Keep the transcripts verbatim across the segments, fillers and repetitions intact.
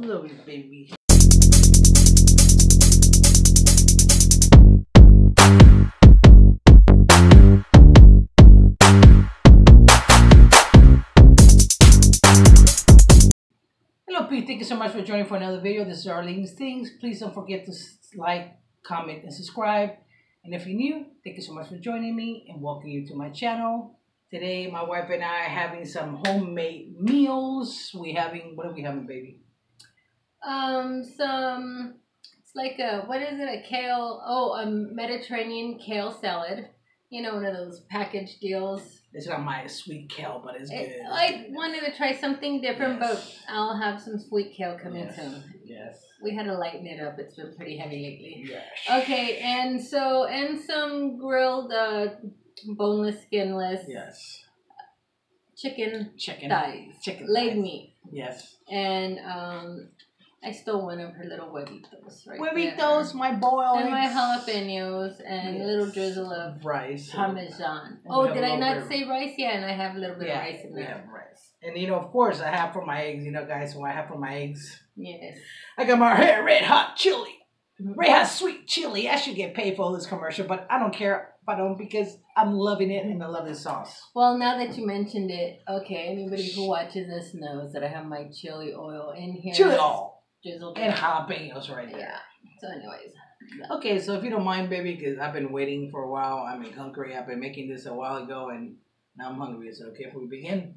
Glory, baby. Hello, P. Thank you so much for joining for another video. This is Arlene's Things. Please don't forget to like, comment, and subscribe. And if you're new, thank you so much for joining me and welcome you to my channel. Today, my wife and I are having some homemade meals. We having, what are we having, baby? Um, some, it's like a, what is it, a kale, oh, a Mediterranean kale salad. You know, one of those package deals. It's not my sweet kale, but it's it, good. I wanted to try something different, yes. But I'll have some sweet kale coming yes. soon. Yes. We had to lighten it up. It's been pretty heavy lately. Yes. Okay, and so, and some grilled, uh, boneless, skinless, yes, chicken, chicken thighs, chicken leg thighs. meat, yes, and um, I stole one of her little huevitos, right? Huevitos, my boiled, and my jalapenos, and yes. a little drizzle of rice, parmesan. Oh, did I not say rice? Yeah, and I have a little bit yeah, of rice in there. Yeah, rice, and you know, of course, I have for my eggs. You know, guys, what I have for my eggs? Yes, I got my red hot chili, red hot sweet chili. I should get paid for this commercial, but I don't care. I don't, because I'm loving it and I love this sauce. Well, now that you mentioned it, okay, anybody who watches this knows that I have my chili oil in here. Chili oil. Drizzled and jalapenos right there. Yeah. So anyways. Yeah. Okay, so if you don't mind, baby, because I've been waiting for a while. I'm hungry. I've been making this a while ago and now I'm hungry. Is it okay if we begin?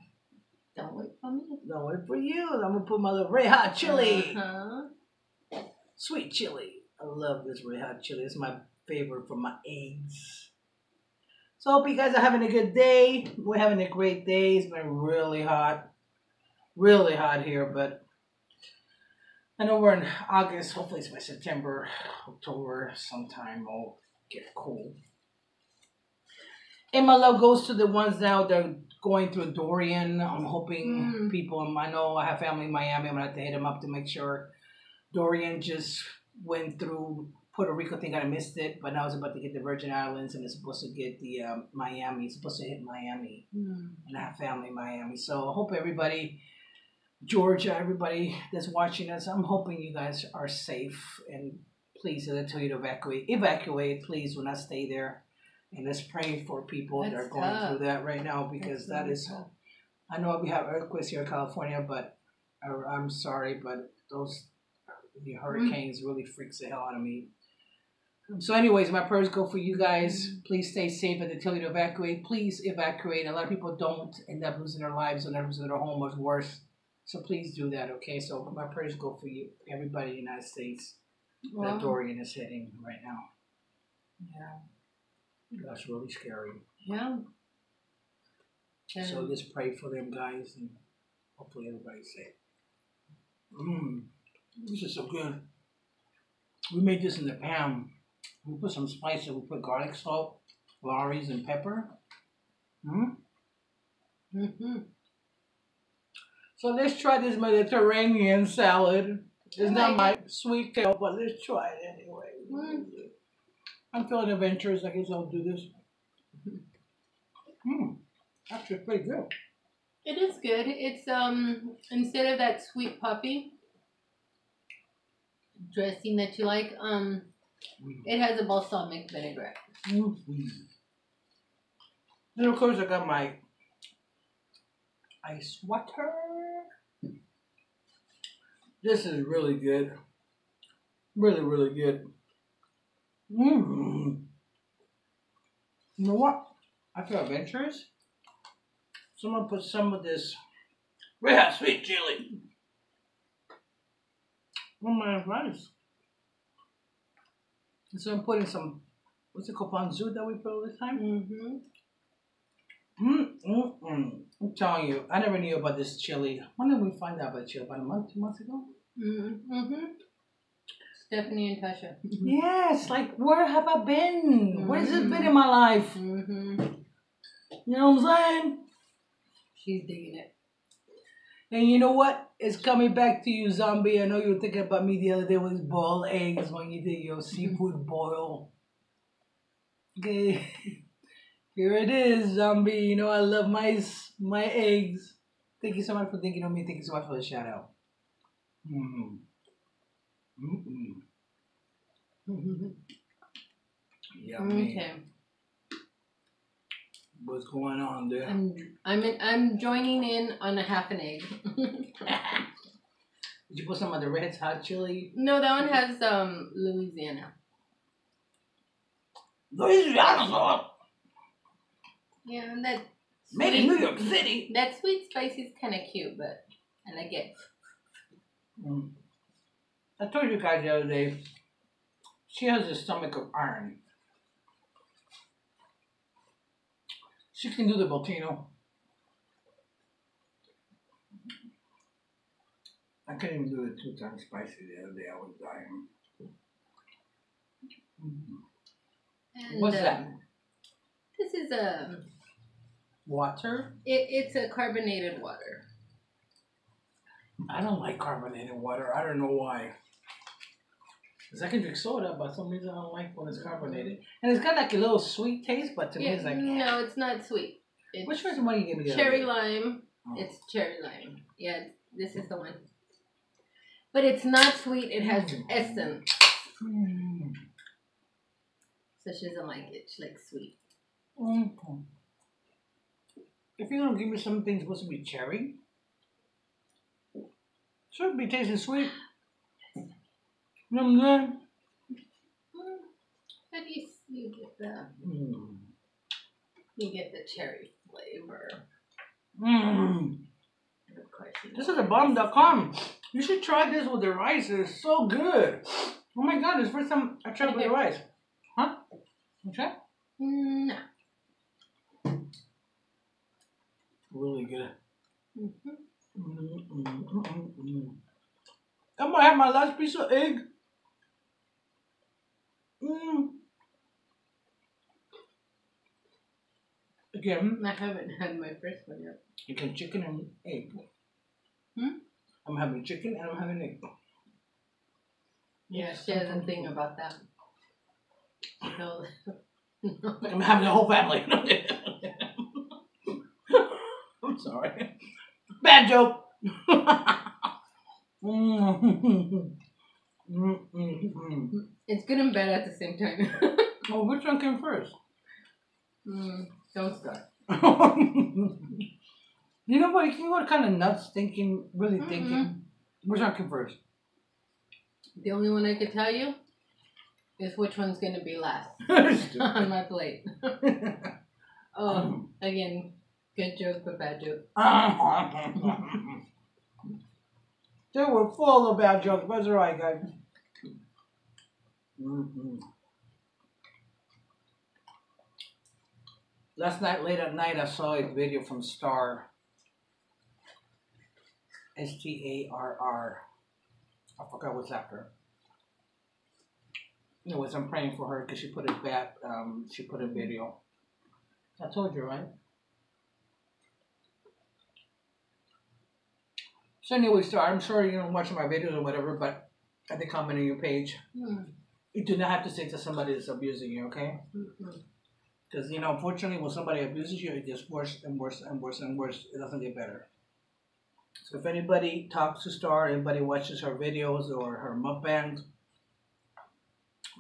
Don't wait for me. Don't wait for you. I'm going to put my little red hot chili. Uh-huh. Sweet chili. I love this red hot chili. It's my favorite for my eggs. So I hope you guys are having a good day. We're having a great day. It's been really hot. Really hot here, but I know we're in August. Hopefully it's by September, October, sometime it'll get cool. And my love goes to the ones now that are going through Dorian. I'm hoping mm. people, I know I have family in Miami. I'm going to have to hit them up to make sure. Dorian just went through Puerto Rico, think I missed it, but now it's about to get the Virgin Islands and it's supposed to get the um, Miami. It's supposed to hit Miami. Mm. And I have family in Miami. So I hope everybody, Georgia, everybody that's watching us, I'm hoping you guys are safe. And please, as I tell you to evacuate, evacuate, please, do not stay there. And let's pray for people that's that are going tough. through that right now, because that's that is, tough. I know we have earthquakes here in California, but I, I'm sorry, but those the hurricanes mm. really freaks the hell out of me. So anyways, my prayers go for you guys. Please stay safe. And they tell you to evacuate, please evacuate. A lot of people don't end up losing their lives and losing their home or worse. So please do that, okay? So my prayers go for you, everybody in the United States wow. that Dorian is hitting right now. Yeah. That's really scary. Yeah. yeah. So just pray for them, guys, and hopefully everybody's safe. Mmm. This is so good. We made this in the pan. We put some spices. We put garlic salt, lorries, and pepper. Mm. Mm-hmm. So let's try this Mediterranean salad. It's not my sweet kale, but let's try it anyway. Mm. I'm feeling adventurous. I guess I'll do this. Mm. Actually, it's pretty good. It is good. It's um instead of that sweet puppy dressing that you like, um. It has a balsamic vinaigrette. Mm-hmm. Then of course I got my ice water. This is really good. Really, really good. Mm. You know what? I feel adventurous. Someone put some of this red hot sweet chili on my rice. So I'm putting some, what's it called, ponzu that we put all the time? Mm-hmm. Mm-mm-mm. I'm telling you, I never knew about this chili. When did we find out about chili? About a month, two months ago? Mm-hmm. Stephanie and Tasha. Mm-hmm. Yes, like, where have I been? Mm-hmm. Where's it been in my life? Mm-hmm. You know what I'm saying? She's digging it. And you know what? It's coming back to you, zombie. I know you were thinking about me the other day with boiled eggs when you did your seafood boil. Okay. Here it is, zombie. You know I love my, my eggs. Thank you so much for thinking of me. Thank you so much for the shout out. Mm. Mm-mm. Yummy. Okay. What's going on there? I'm I'm in, I'm joining in on a half an egg. Did you put some of the Red Hot Chili? No, that one has um Louisiana. Louisiana sauce. Yeah, and that. Made in New York City. That sweet spice is kind of cute, but I like it. Mm. I told you guys the other day, she has a stomach of iron. She can do the volcano. I couldn't even do the two times spicy the other day. I was dying. Mm-hmm. What's uh, that? This is a water. It, it's a carbonated water. I don't like carbonated water. I don't know why. Because I can drink soda, but for some reason I don't like when it's carbonated. And it's got like a little sweet taste, but to yeah, me it's like... No, it's not sweet. It's Which one's the one you gave me the Cherry lime. Oh. It's cherry lime. Yeah, this is the one. But it's not sweet. It has mm. essence. Mm. So she doesn't like it. She likes sweet. Mm. If you're going to give me something supposed to be cherry, should be tasting sweet. You know what I'm saying? How do you, you get the mm. you get the cherry flavor? Mm. Of course. This is a bomb dot com. You should try this with the rice. It's so good. Oh my god! It's the first time I tried okay. with the rice. Huh? You try? No. Really good. Mm-hmm. Mm, mm, mm, mm. I'm gonna have my last piece of egg. Mm. Again, I haven't had my first one yet. You can chicken and egg. Hmm? I'm having chicken and I'm having egg. Yeah, she has a thing about that. No. I'm having the whole family. I'm sorry. Bad joke. It's good and bad at the same time. Well, which one came first? Mm, don't start. You know what? You can go kind of nuts thinking, really mm-hmm. thinking. Which one came first? The only one I could tell you is which one's going to be last on my plate. Oh, again. Good joke, but bad joke. They were full of bad jokes, but it's alright, guys. Mm-hmm. Last night, late at night, I saw a video from Star. S T A R R. I forgot what's after. It was I'm praying for her because she put a bat. Um, she put a video. I told you, right? So anyway, so I'm sure you don't watch my videos or whatever, but at the comment on your page, mm. you do not have to say that somebody is abusing you, okay? Because, mm-hmm. you know, unfortunately, when somebody abuses you, it gets worse and worse and worse and worse. It doesn't get better. So if anybody talks to Star, anybody watches her videos or her mukbang,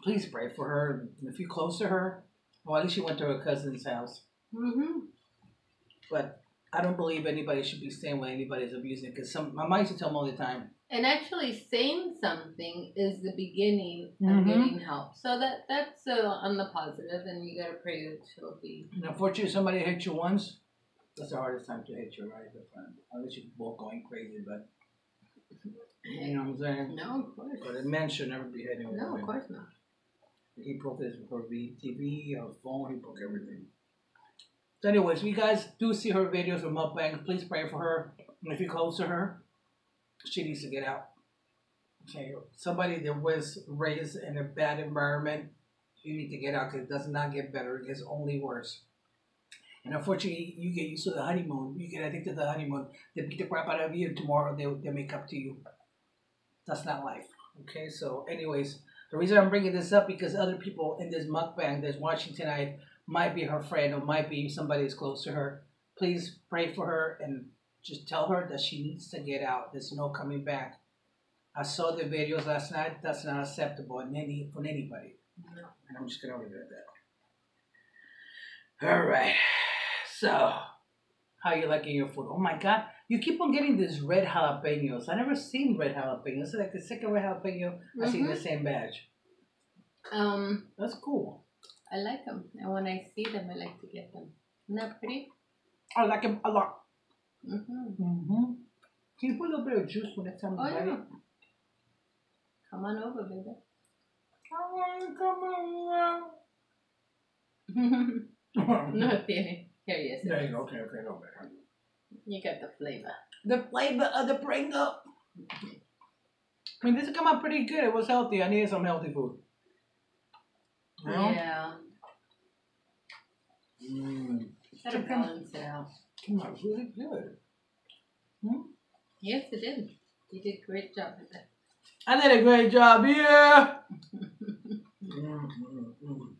please pray for her. If you're close to her, well, at least she went to her cousin's house. Mm-hmm. But I don't believe anybody should be saying what anybody's abusing because some my mom used to tell me all the time. And actually saying something is the beginning mm-hmm. of getting help. So that that's uh, on the positive, and you gotta pray that she'll be. And unfortunately, somebody hit you once. That's the hardest time to hit you, right? Unless you're both going crazy, but you know what I'm saying. No, of course. But a man should never be hitting a woman. No, of course not. He broke his T V, a phone. He broke everything. So anyways, if you guys do see her videos with mukbang, please pray for her. And if you're close to her, she needs to get out. Okay, somebody that was raised in a bad environment, you need to get out because it does not get better. It gets only worse. And unfortunately, you get used to the honeymoon. You get addicted to the honeymoon. They beat the crap out of you, and tomorrow they, they make up to you. That's not life. Okay, so anyways, the reason I'm bringing this up because other people in this mukbang that's watching tonight might be her friend or might be somebody that's close to her. Please pray for her and just tell her that she needs to get out. There's no coming back. I saw the videos last night. That's not acceptable in any, from anybody. No. And I'm just going to leave it at that. All right. So, how are you liking your food? Oh, my God. You keep on getting these red jalapenos. I never seen red jalapenos. It's like the second red jalapeno. Mm-hmm. I see the same batch. Um, That's cool. I like them. And when I see them, I like to get them. Isn't that pretty? I like them a lot. Mm-hmm. Mm-hmm. Can you put a little bit of juice for next time? Oh, yeah. Come on over, baby. I want to come over. No, Danny. Here he is. There you go. Okay, okay, no better. You got the flavor. The flavor of the Pringle. I mean, this came out pretty good. It was healthy. I needed some healthy food. You know? Yeah. Mmm. That balance it out. Came out really good. Hmm? Yes, it did. You did a great job with it. I did a great job, yeah! mm, mm, mm.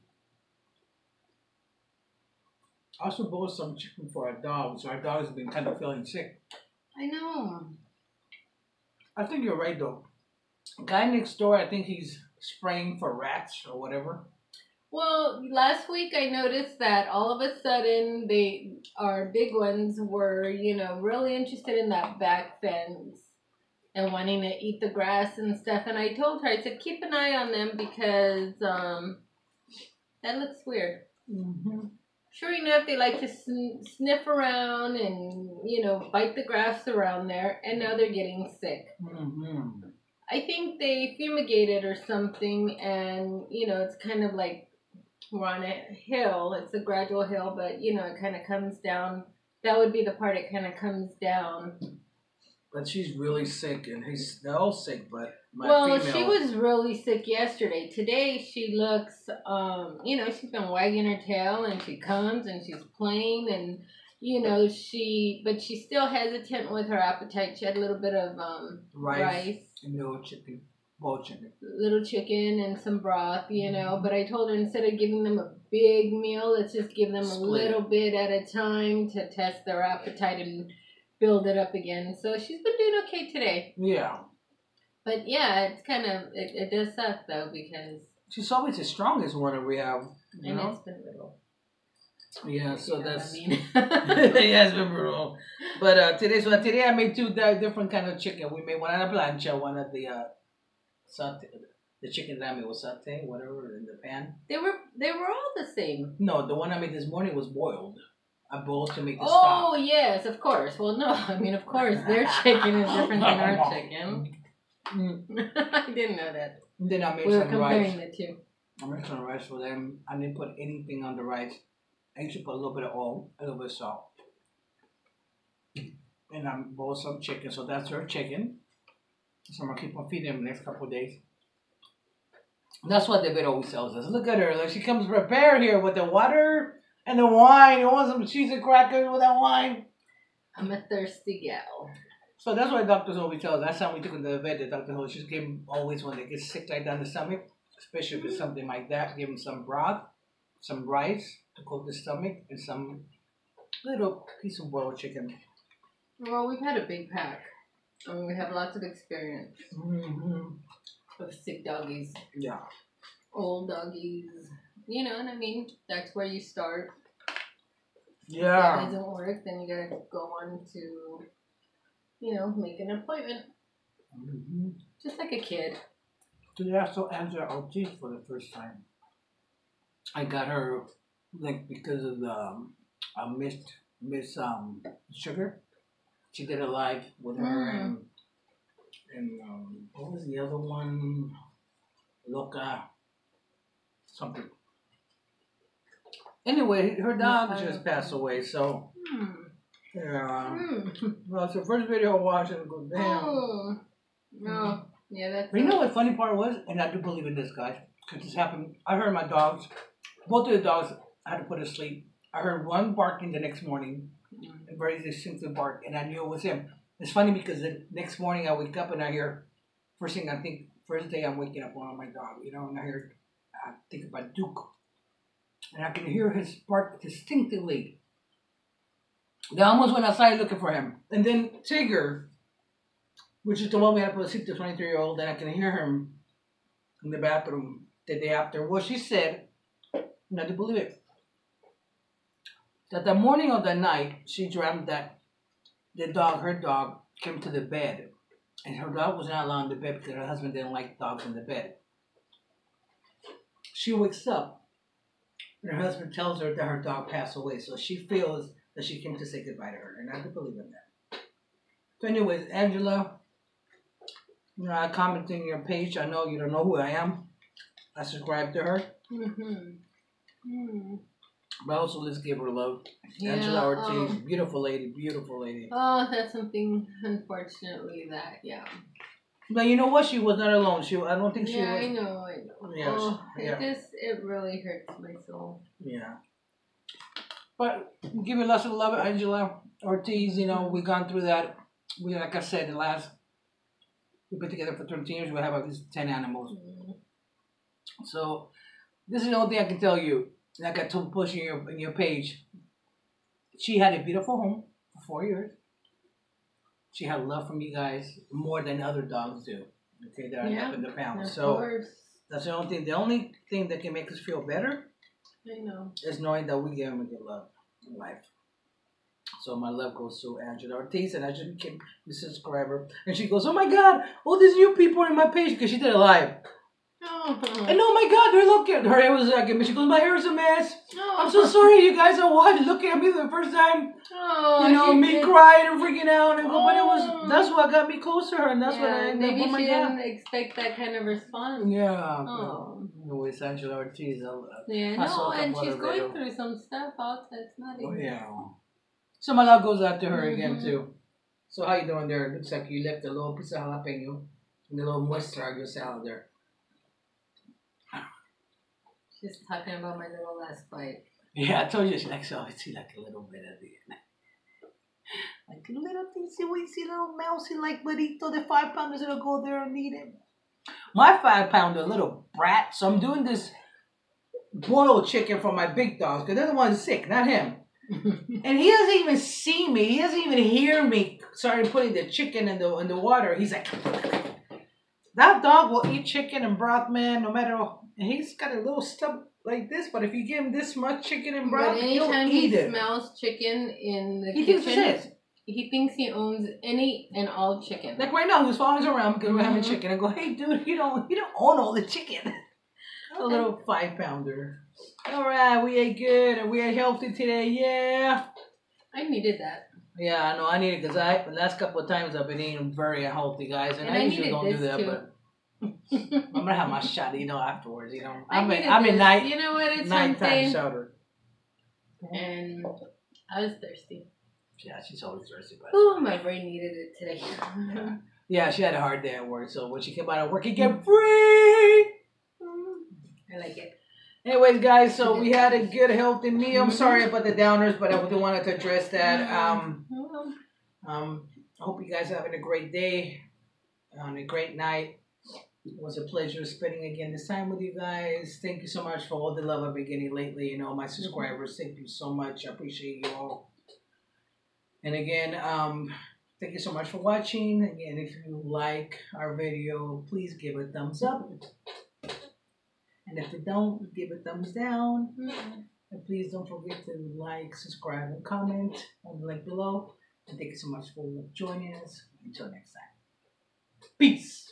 I also bought some chicken for our dog, so our dog has been kind of feeling sick. I know. I think you're right, though. Guy next door, I think he's spraying for rats or whatever. Well, last week I noticed that all of a sudden they, our big ones were, you know, really interested in that back fence and wanting to eat the grass and stuff. And I told her, I said, keep an eye on them because um, that looks weird. Mm-hmm. Sure enough, they like to sn sniff around and, you know, bite the grass around there. And now they're getting sick. Mm-hmm. I think they fumigated or something. And, you know, it's kind of like we're on a hill. It's a gradual hill, but, you know, it kind of comes down. That would be the part it kind of comes down. But she's really sick, and he's, they're all sick, but my well, female... she was really sick yesterday. Today, she looks, um, you know, she's been wagging her tail, and she comes, and she's playing, and, you know, she... But she's still hesitant with her appetite. She had a little bit of um, rice. rice. And little chicken. Boiled chicken. Little chicken and some broth, you mm-hmm. know. But I told her, instead of giving them a big meal, let's just give them Split. a little bit at a time to test their appetite and... build it up again. So she's been doing okay today. Yeah. But yeah, it's kind of, it, it does suck though because. She's always the strongest one we have. You and know? It's been brutal. Yeah, so you know that's. I mean. Yeah, it's been brutal. But uh, today, so today I made two different kind of chicken. We made one at a plancha, one at the uh, saute. The chicken that I made was saute, whatever, in the pan. They were, they were all the same. No, the one I made this morning was boiled. A bowl to make the stock. Oh, yes, of course. Well, no, I mean, of course, their chicken is different than our chicken. Mm. I didn't know that. Then I made we some rice. We were comparing the two. I made some rice for them. I didn't put anything on the rice. I actually put a little bit of oil, a little bit of salt. And I boiled some chicken. So that's her chicken. So I'm going to keep on feeding them the next couple of days. That's what David always tells us. Look at her. Like she comes prepared here with the water. And the wine. You want some cheese and crackers with that wine? I'm a thirsty gal. So that's why doctors always tell us. Last time we took them to the vet, the doctor always just gave them always when they get sick like that in the stomach, especially if it's something like that, give them some broth, some rice to coat the stomach, and some little piece of boiled chicken. Well, we've had a big pack. I mean, we have lots of experience mm-hmm. with sick doggies. Yeah. Old doggies. You know what I mean? That's where you start. Yeah. If that doesn't work, then you gotta go on to, you know, make an appointment. Mm-hmm. Just like a kid. Today I saw Angela Ortiz for the first time. I got her, like, because of the I um, missed miss um sugar. She did a live with her mm-hmm. and and um, what was the other one? Loca something. Anyway, her dog just passed away, so hmm. yeah. Hmm. Well, it's the first video I watched and go, damn. Oh. No, yeah, that's. But you know what the funny part was, and I do believe in this, guys, because this happened. I heard my dogs, both of the dogs, I had to put to sleep. I heard one barking the next morning, a very distinctive bark, and I knew it was him. It's funny because the next morning I wake up and I hear first thing I think first day I'm waking up one of my dog, you know, and I hear I think about Duke. And I can hear his bark distinctly. They almost went outside looking for him. And then Tigger, which is the one we had to sleep, the twenty-three year old, and I can hear her in the bathroom the day after. Well, she said, not to believe it, that the morning of the night, she dreamt that the dog, her dog, came to the bed. And her dog was not allowed in the bed because her husband didn't like dogs in the bed. She wakes up, and her husband tells her that her dog passed away. So she feels that she came to say goodbye to her. And I could believe in that. So anyways, Angela, you know, I commented on your page. I know you don't know who I am. I subscribed to her. Mm-hmm. Mm. But also, let's give her love. Yeah, Angela Ortiz, um, beautiful lady, beautiful lady. Oh, that's something, unfortunately, that, yeah. But you know what? She was not alone. She, I don't think she yeah, was. Yeah, I know, I know. Yes, oh, yeah. It just, it really hurts my soul. Yeah. But give her lots of love, Angela Ortiz. You know, we've gone through that. We, like I said, the last, we've been together for thirteen years. We have at least ten animals. Mm-hmm. So, this is the only thing I can tell you. Like I told Bush in your, in your page, she had a beautiful home for four years. She had love from you guys more than other dogs do. Okay, that are yeah, up in the pound. So course. That's the only thing. The only thing that can make us feel better, I know, is knowing that we gave them a good love in life. So my love goes to Angela Ortiz, and I just became a subscriber. And she goes, "Oh my God! All these new people are in my page," because she did a live. Oh. And oh my God, they're looking at her. It was like, she goes, "My hair is a mess. Oh. I'm so sorry, you guys. I watched looking at me the first time. Oh, you know, me did. Crying and freaking out. And oh. But it was, that's what got me close to her. And that's yeah, what I maybe she didn't God. expect that kind of response. Yeah. Oh. Anyways, Angela Ortiz. I, yeah, I no, and she's going video. through some stuff out that's not even. Oh, yeah. So my love goes out to her mm-hmm. again, too. So how you doing there? It looks like you left a little piece of jalapeno and a little moisture on your salad there. Just talking about my little last bite. Yeah, I told you she likes to always see like a little bit at the end. Like a little teensy weensy little mousy like burrito, the five pounders that'll go there and eat him. My five pounder, little brat. So I'm doing this boiled chicken for my big dogs because they're the ones sick, not him. And he doesn't even see me. He doesn't even hear me. Started putting the chicken in the in the water. He's like, that dog will eat chicken and broth, man, no matter. And he's got a little stub like this, but if you give him this much chicken and broth, he'll eat it. He smells chicken in the he kitchen. He thinks it's his. He thinks he owns any and all chicken. Like right now, he was following us around because mm-hmm. we're having chicken. I go, "Hey, dude, you don't you don't own all the chicken." A little five pounder. All right, we ate good and we ate healthy today. Yeah. I needed that. Yeah, I know I needed because I the last couple of times I've been eating very healthy, guys, and, and I, I usually don't do that, too. but. I'm gonna have my shot, you know, afterwards, you know. I'm in I'm in night you know what it's nighttime shower. And I was thirsty. Yeah, she's always thirsty, but oh, my brain needed it today. Yeah. Yeah, she had a hard day at work, so when she came out of work again, free. I like it. Anyways, guys, so we had a good healthy meal. I'm sorry about the downers, but I wanted to address that. Um Um I hope you guys are having a great day and a great night. It was a pleasure spending again this time with you guys. Thank you so much for all the love I've been getting lately. You know, my subscribers, thank you so much. I appreciate you all. And again, um, thank you so much for watching. Again, if you like our video, please give it a thumbs up. And if you don't, give it a thumbs down. And please don't forget to like, subscribe, and comment on the link below. And thank you so much for joining us. Until next time. Peace.